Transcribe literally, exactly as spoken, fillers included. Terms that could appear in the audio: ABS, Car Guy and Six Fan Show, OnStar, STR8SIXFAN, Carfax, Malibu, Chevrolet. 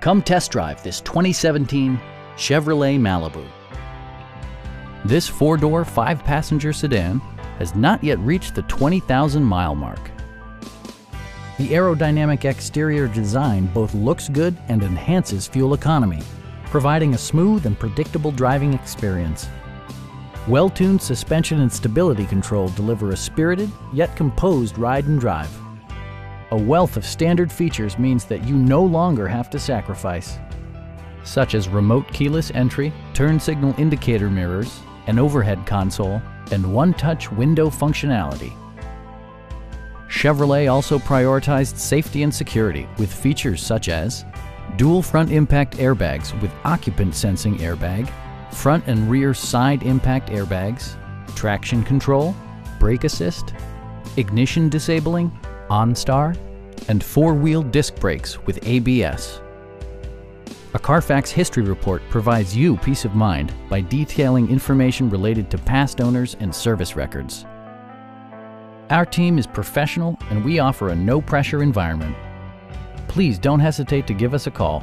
Come test drive this twenty seventeen Chevrolet Malibu. This four-door, five-passenger sedan has not yet reached the twenty thousand mile mark. The aerodynamic exterior design both looks good and enhances fuel economy, providing a smooth and predictable driving experience. Well-tuned suspension and stability control deliver a spirited yet composed ride and drive. A wealth of standard features means that you no longer have to sacrifice, such as remote keyless entry, turn signal indicator mirrors, an overhead console, and one-touch window functionality. Chevrolet also prioritized safety and security with features such as dual front impact airbags with occupant sensing airbag, front and rear side impact airbags, traction control, brake assist, ignition disabling, OnStar, and four-wheel disc brakes with A B S. A Carfax history report provides you peace of mind by detailing information related to past owners and service records. Our team is professional and we offer a no-pressure environment. Please don't hesitate to give us a call.